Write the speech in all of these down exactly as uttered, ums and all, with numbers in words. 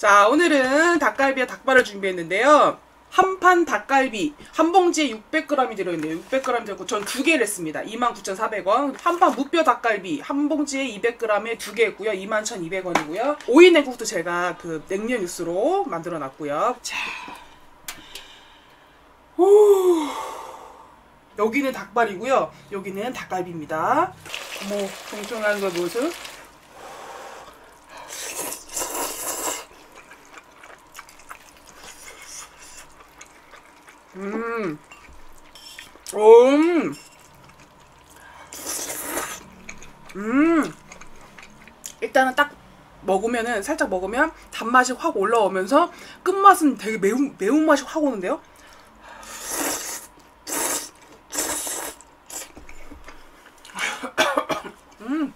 자, 오늘은 닭갈비와 닭발을 준비했는데요. 한판 닭갈비 한 봉지에 육백 그램이 들어있네요. 육백 그램 들고 전 두 개를 했습니다. 이만 구천사백 원. 한판 무뼈 닭갈비 한 봉지에 이백 그램에 두 개 있고요. 이만 천이백 원이고요. 오이 냉국도 제가 그 냉면 육수로 만들어놨고요. 자, 오, 여기는 닭발이고요. 여기는 닭갈비입니다. 뭐 동충하는 걸 모습. 음, 음, 음. 일단은 딱 먹으면은 살짝 먹으면 단맛이 확 올라오면서 끝맛은 되게 매운 매운 맛이 확 오는데요. 음,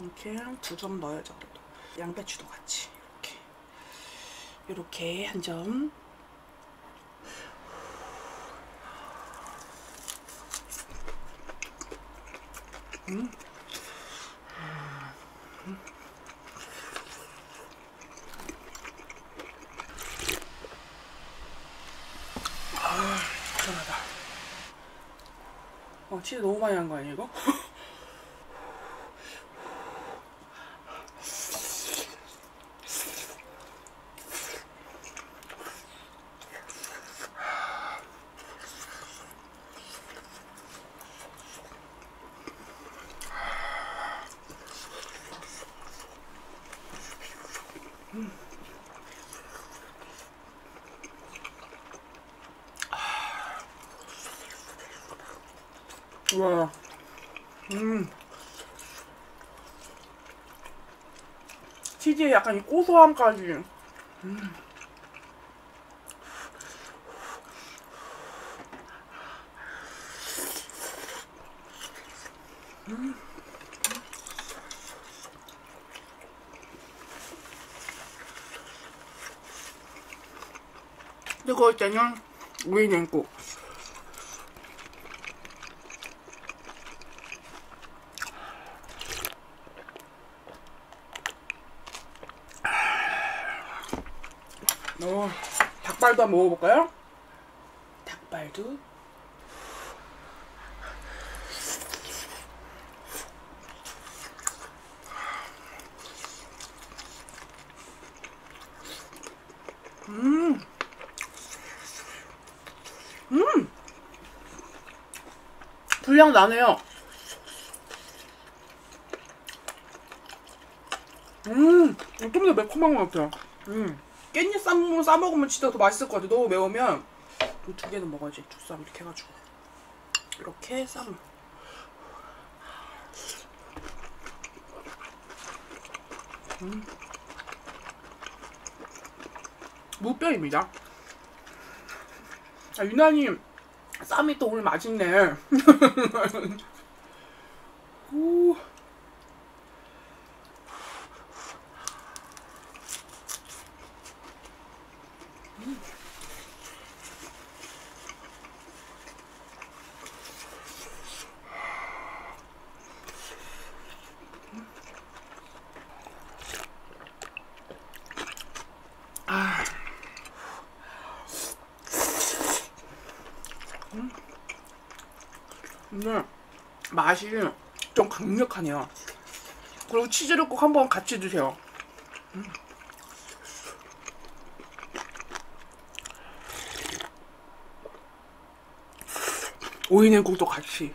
이렇게 두 점 넣어야죠. 양배추도 같이 이렇게 이렇게 한 점. 음. 아, 시원하다. 어, 치즈 너무 많이 한 거 아니야 이거? 음. 와, 음, 치즈의 약간 이 고소함까지. 음. 음. 뜨거울 때는 오이 냉국. 어, 닭발도 한번 먹어볼까요? 닭발도. 음. 음! 불향 나네요. 음! 좀 더 매콤한 것 같아요. 음. 깻잎 쌈으로 싸먹으면 진짜 더 맛있을 것 같아요. 너무 매우면. 두 개는 먹어야지. 두 쌈 이렇게 해가지고. 이렇게 쌈. 음. 무뼈입니다. 아, 유난히 쌈이 또 오늘 맛있네. 오. 음. 아. 음. 근데 맛이 좀 강력하네요. 그리고 치즈를 꼭 한번 같이 드세요. 음. 오이냉국도 같이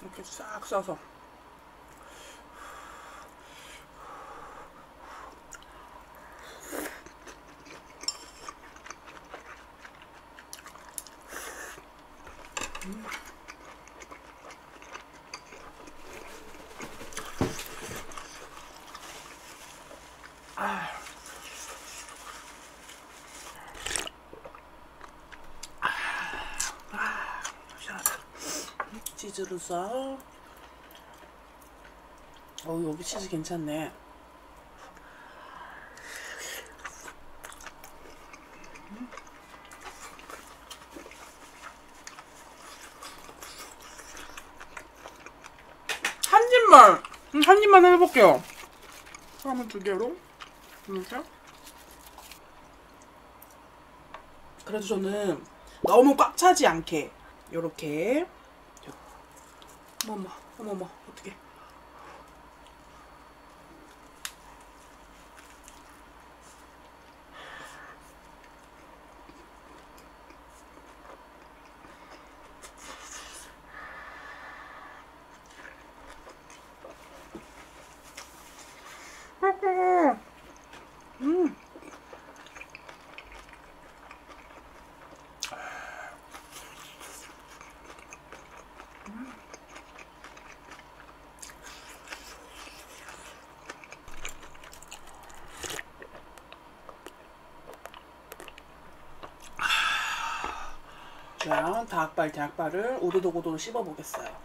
이렇게 싹 싸서. 음. 아. 아. 아. 시원하다. 치즈로 싸. 어우, 여기 치즈 괜찮네. 입만! 한 입만 해볼게요. 그러면 두 개로. 이렇게. 그래도 저는 너무 꽉 차지 않게, 요렇게. 어머머, 어머머, 어떡해. 음. 자, 닭발, 닭발을 오도독 오도독 씹어보겠어요.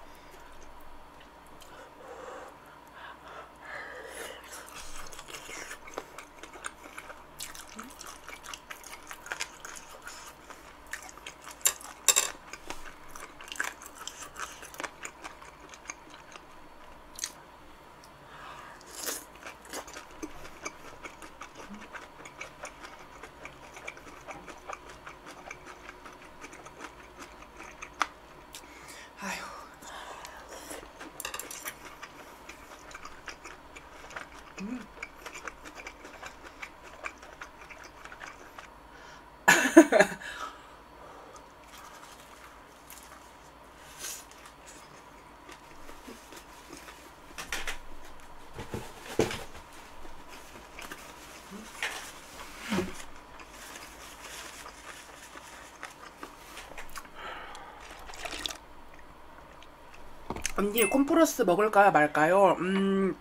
언니, 콤프로스 먹을까요 말까요? 음...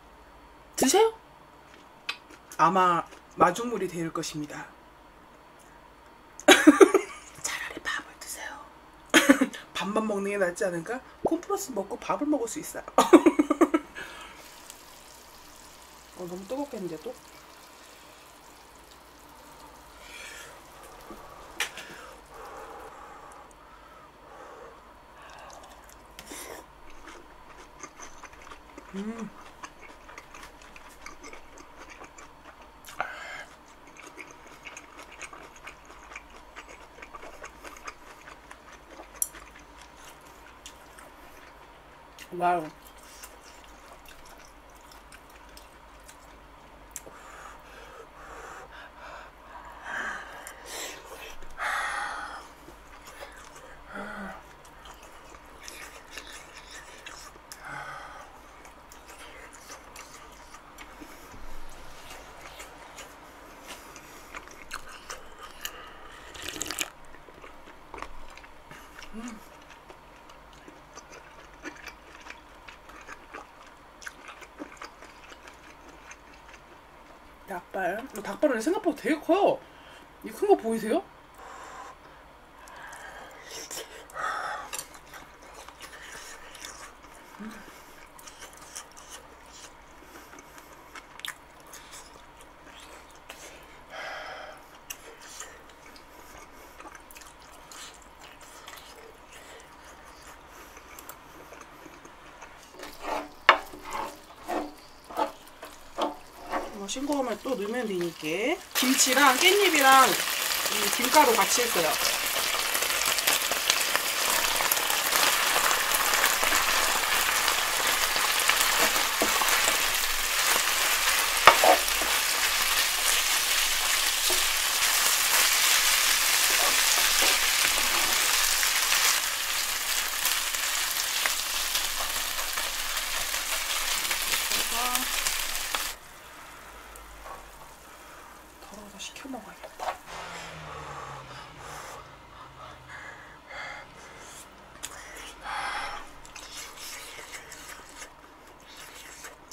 드세요? 아마 마중물이 될 것입니다. 차라리 밥을 드세요. 밥만 먹는 게 낫지 않을까? 콤프로스 먹고 밥을 먹을 수 있어요. 어, 너무 뜨겁겠는데 또? 음. 와우. 닭발. 닭발은 생각보다 되게 커요. 이 큰 거 보이세요? 싱거우면 또 넣으면 되니까 김치랑 깻잎이랑 이 김가루 같이 했어요. 시켜 먹어야겠다.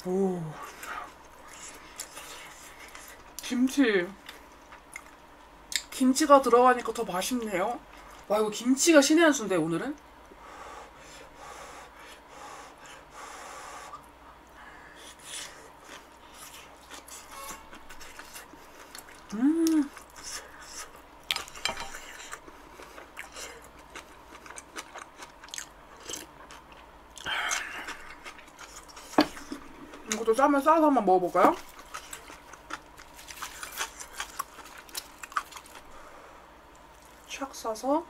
오, 김치. 김치가 들어가니까 더 맛있네요. 와, 이거 김치가 신의 한 수인데 오늘은. 음. 먼저 짜면 싸서 한번 먹어볼까요? 촥 싸서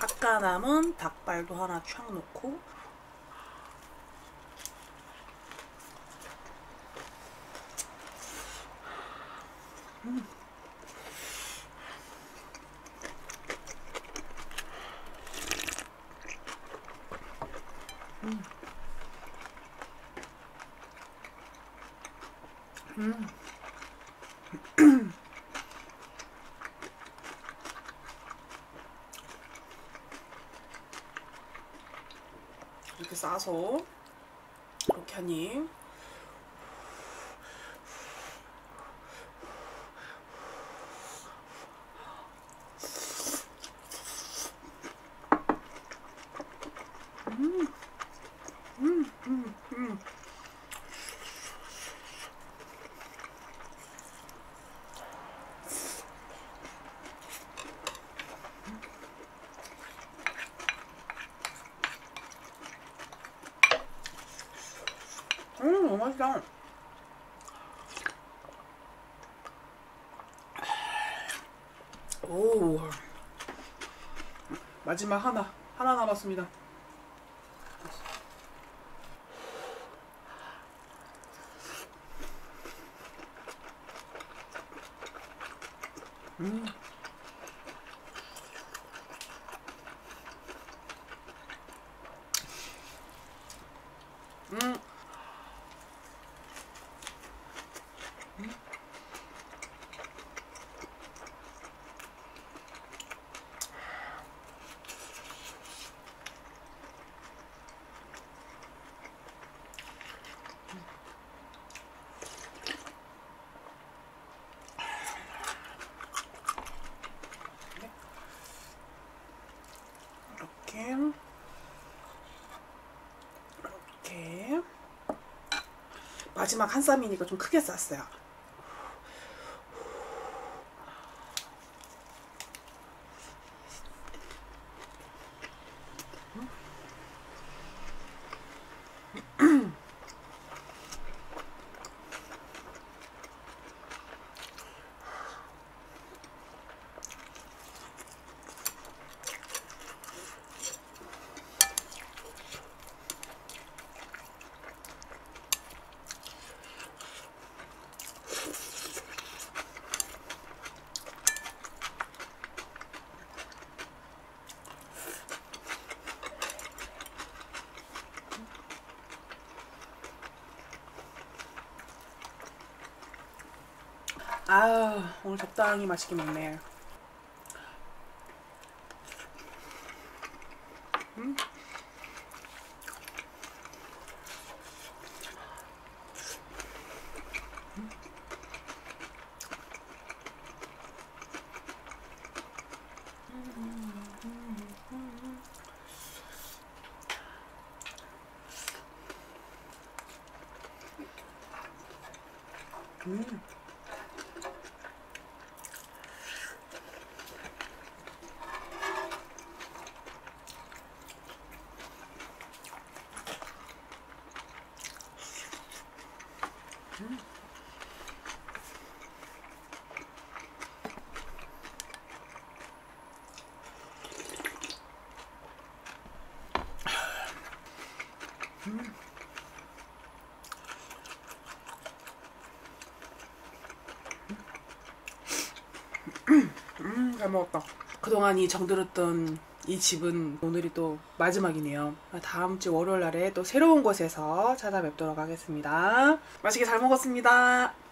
아까 남은 닭발도 하나 촥 넣고 음. 음. 음. 이렇게 싸서 이렇게 한 입. 음, 너무 맛있다. 오, 마지막 하나, 하나 남았습니다. 음. 음. 이렇게 마지막 한 쌈이니까 좀 크게 쌌어요. 아유, 오늘 적당히 맛있게 먹네. 음? 음. 음. 음. 음, 잘 먹었다. 그동안 이 정들었던 이 집은 오늘이 또 마지막이네요. 다음 주 월요일 날에 또 새로운 곳에서 찾아뵙도록 하겠습니다. 맛있게 잘 먹었습니다.